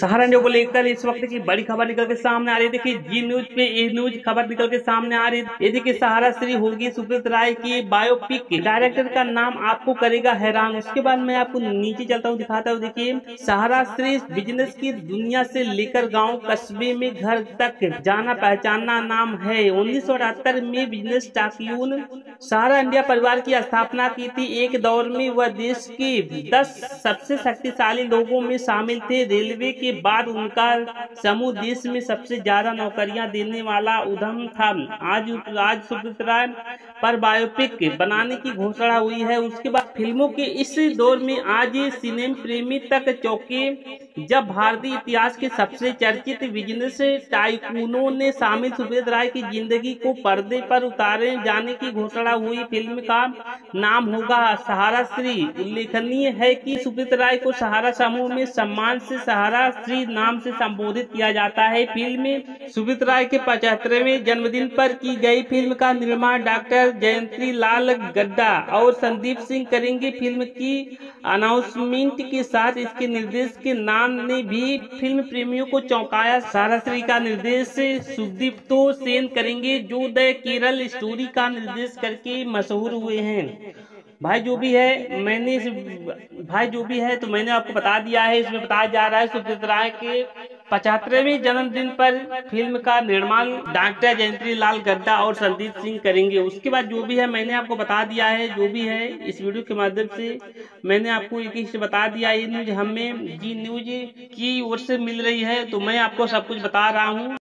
सहारा India को लेकर इस वक्त की बड़ी खबर निकल के सामने आ रही है। देखिए जी न्यूज पे ये न्यूज खबर निकल के सामने आ रही है। ये देखिए सहारा श्री होगी सुब्रत राय की बायोपिक के डायरेक्टर का नाम आपको करेगा हैरान। उसके बाद मैं आपको नीचे चलता हूँ, दिखाता हूँ। देखिए सहारा श्री बिजनेस की दुनिया से लेकर गाँव कस्बे में घर तक जाना पहचाना नाम है। 1978 में बिजनेस टाकियून सहारा इंडिया परिवार की स्थापना की थी। एक दौर में वह देश के 10 सबसे शक्तिशाली लोगों में शामिल थे। रेलवे के बाद उनका समूह देश में सबसे ज्यादा नौकरियां देने वाला उद्यम था। आज सुब्रत राय पर बायोपिक बनाने की घोषणा हुई है। उसके बाद फिल्मों के इस दौर में आज सिनेमा प्रेमी तक चौंके जब भारतीय इतिहास के सबसे चर्चित बिजनेस टाइकूनों ने शामिल सुब्रत राय की जिंदगी को पर्दे पर उतारे जाने की घोषणा हुई। फिल्म का नाम होगा सहारा श्री। उल्लेखनीय है कि सुब्रत राय को सहारा समूह में सम्मान से सहारा श्री नाम से संबोधित किया जाता है। फिल्म में सुब्रत राय के 75वें जन्मदिन पर की गई। फिल्म का निर्माण डॉक्टर जयंती लाल गड्डा और संदीप सिंह करेंगे। फिल्म की अनाउंसमेंट के साथ इसके निर्देश के नाम ने भी फिल्म प्रेमियों को चौंकाया। सहारा श्री का निर्देश सुदीप्तो सेन करेंगे, जो द केरल स्टोरी का निर्देश करके मशहूर हुए हैं। भाई जो भी है तो मैंने आपको बता दिया है। इसमें बताया जा रहा है सुब्रत राय के 75वें जन्मदिन पर फिल्म का निर्माण डॉक्टर जयंती लाल गड्डा और संदीप सिंह करेंगे। उसके बाद जो भी है मैंने आपको बता दिया है। जो भी है इस वीडियो के माध्यम से मैंने आपको एक एक से बता दिया। ये न्यूज हमें जी न्यूज की ओर से मिल रही है तो मैं आपको सब कुछ बता रहा हूँ।